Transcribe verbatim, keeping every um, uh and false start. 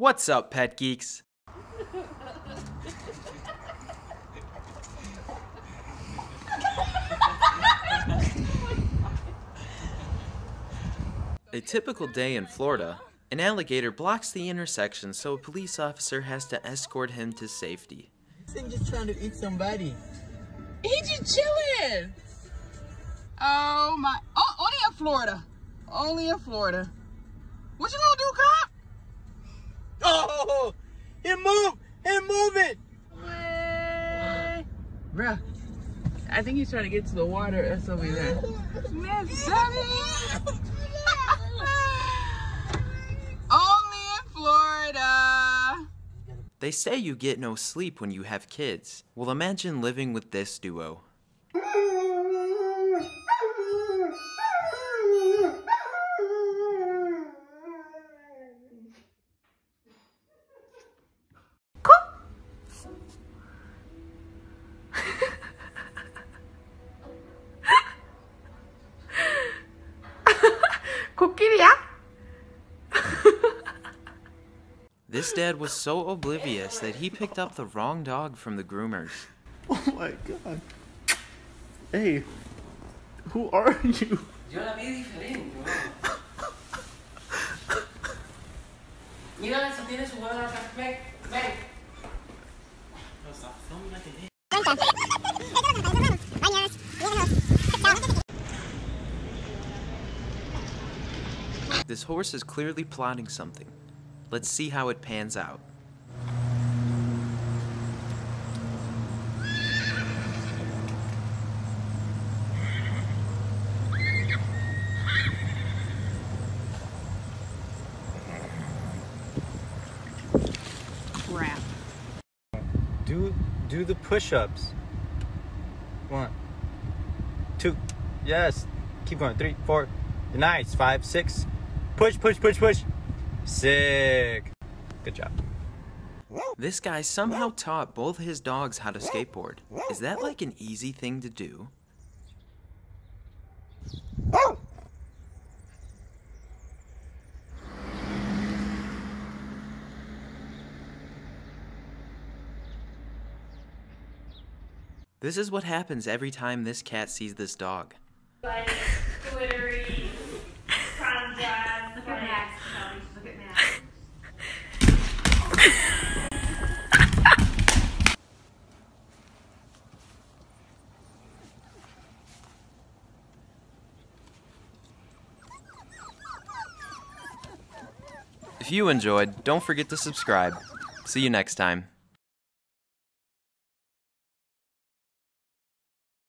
What's up, Pet Geeks? A typical day in Florida, an alligator blocks the intersection so a police officer has to escort him to safety. This thing just trying to eat somebody. He just chilling. Oh my, oh, only in Florida. Only in Florida. What you gonna do, cop? Oh, it moved, it moving. What? Bruh, I think he's trying to get to the water or something like that. Miss Debbie! Only in Florida. They say you get no sleep when you have kids. Well, imagine living with this duo. This dad was so oblivious that he picked up the wrong dog from the groomers. Oh my god. Hey, who are you? Yo la vi diferente, bro. Mira si tiene su huevo en la casa. Ven, ven. No, stop filming like an idiot. This horse is clearly plotting something. Let's see how it pans out. Crap. Do do the push-ups. One, two, yes. Keep going. Three, four, nice. Five, six. Push, push, push, push. Sick. Good job. This guy somehow taught both his dogs how to skateboard. Is that like an easy thing to do? This is what happens every time this cat sees this dog. Like, glittery, If you enjoyed, don't forget to subscribe. See you next time.